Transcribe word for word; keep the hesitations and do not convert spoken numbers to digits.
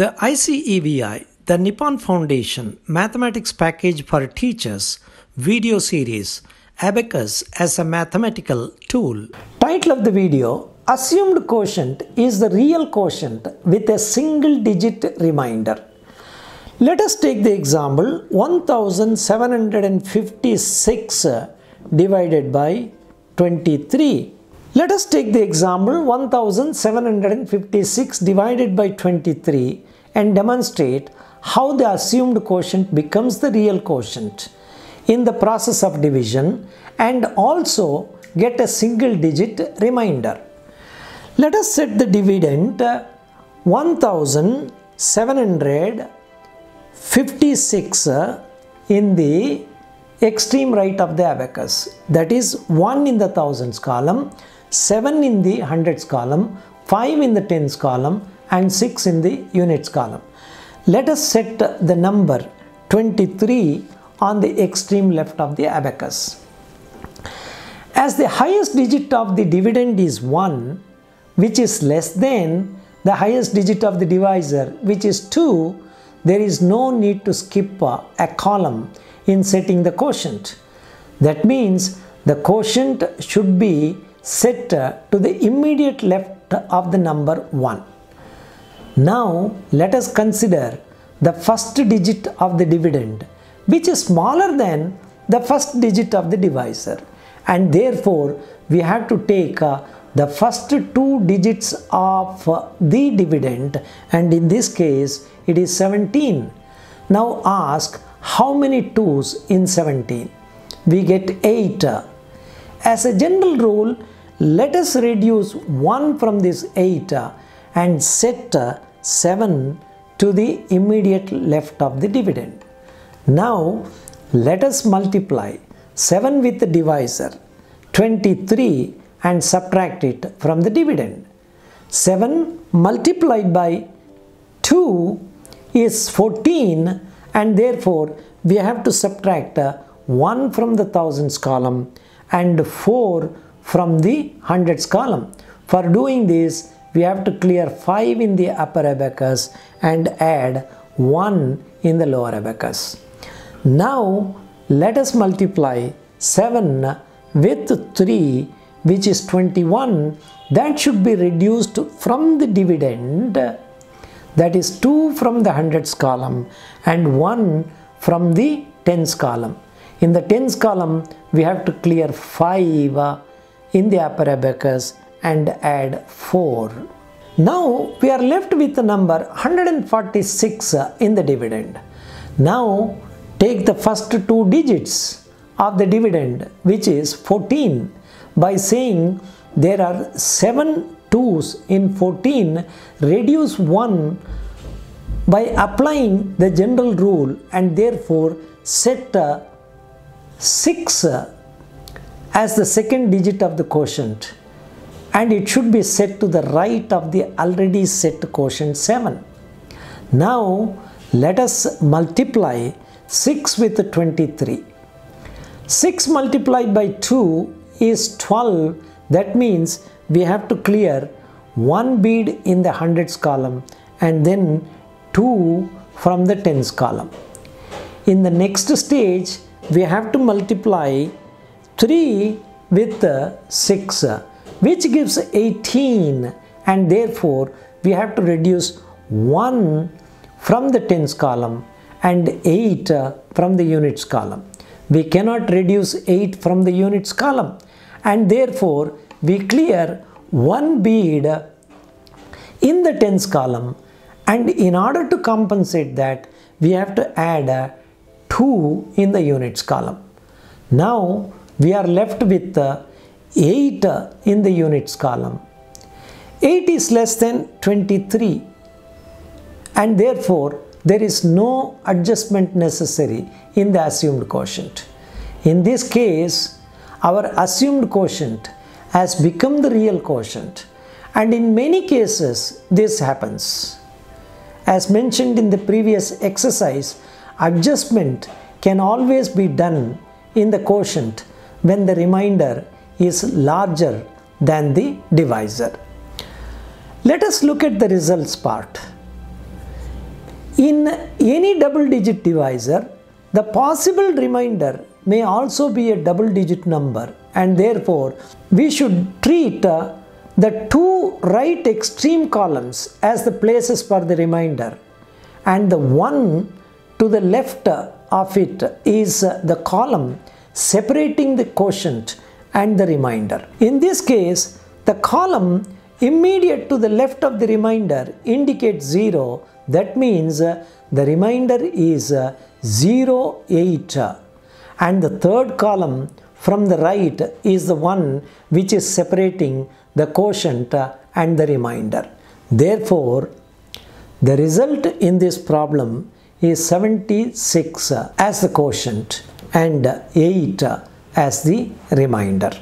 The I C E V I, The Nippon Foundation Mathematics Package for Teachers video series, Abacus as a Mathematical Tool. Title of the video, Assumed Quotient is the Real Quotient with a Single Digit Remainder. Let us take the example one thousand seven hundred fifty-six divided by twenty-three. Let us take the example one thousand seven hundred fifty-six divided by twenty-three and demonstrate how the assumed quotient becomes the real quotient in the process of division and also get a single digit remainder. Let us set the dividend one thousand seven hundred fifty-six in the extreme right of the abacus, that is one in the thousands column, seven in the hundreds column, five in the tens column and six in the units column. Let us set the number twenty-three on the extreme left of the abacus. As the highest digit of the dividend is one, which is less than the highest digit of the divisor, which is two, there is no need to skip a column in setting the quotient. That means the quotient should be set to the immediate left of the number one. Now let us consider the first digit of the dividend, which is smaller than the first digit of the divisor, and therefore we have to take uh, the first two digits of uh, the dividend, and in this case it is seventeen. Now ask, how many twos in seventeen? We get eight. As a general rule, let us reduce one from this eight and set seven to the immediate left of the dividend. Now let us multiply seven with the divisor twenty-three and subtract it from the dividend. seven multiplied by two is fourteen, and therefore we have to subtract one from the thousands column and four from the hundreds column. For doing this, we have to clear five in the upper abacus and add one in the lower abacus. Now let us multiply seven with three, which is twenty-one. That should be reduced from the dividend, that is two from the hundreds column and one from the tens column. In the tens column we have to clear five in the upper abacus and add four. Now we are left with the number one hundred forty-six in the dividend. Now take the first two digits of the dividend, which is fourteen, by saying there are seven twos in fourteen, reduce one by applying the general rule and therefore set six as the second digit of the quotient, and it should be set to the right of the already set quotient seven. Now let us multiply six with twenty-three. six multiplied by two is twelve. That means we have to clear one bead in the hundreds column and then two from the tens column. In the next stage, we have to multiply three with six, which gives eighteen, and therefore we have to reduce one from the tens column and eight from the units column. We cannot reduce eight from the units column, and therefore we clear one bead in the tens column, and in order to compensate that we have to add two in the units column. Now we are left with eight in the units column. eight is less than twenty-three, and therefore there is no adjustment necessary in the assumed quotient. In this case, our assumed quotient has become the real quotient, and in many cases this happens. As mentioned in the previous exercise, adjustment can always be done in the quotient when the remainder is larger than the divisor. Let us look at the results part. In any double-digit divisor, the possible remainder may also be a double-digit number, and therefore we should treat uh, the two right extreme columns as the places for the remainder, and the one to the left of it is the column separating the quotient and the remainder. In this case, the column immediate to the left of the remainder indicates zero. That means uh, the remainder is uh, zero, eight, and the third column from the right is the one which is separating the quotient uh, and the remainder. Therefore, the result in this problem is seventy-six uh, as the quotient and uh, eight uh, as the remainder.